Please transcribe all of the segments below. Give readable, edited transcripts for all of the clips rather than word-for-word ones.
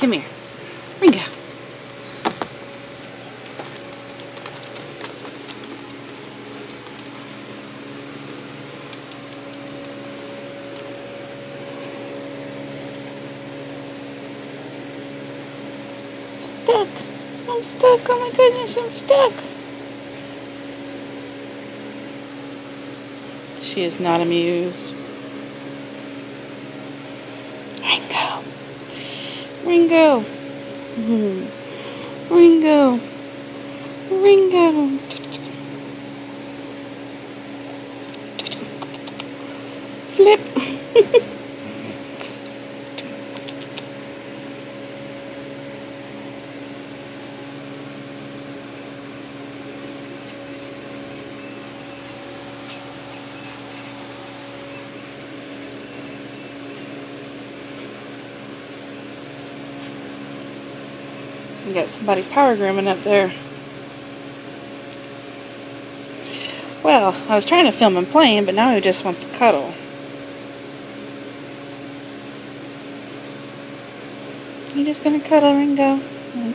Come here. Ringo. Stuck. I'm stuck. Oh my goodness, I'm stuck. She is not amused. Ringo. Ringo. Ringo. Ringo. Flip. We got somebody power grooming up there. Well, I was trying to film him playing, but now he just wants to cuddle. You just gonna cuddle, Ringo?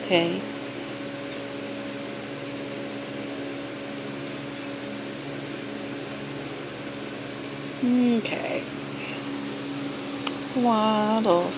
Okay. Okay. Waddles.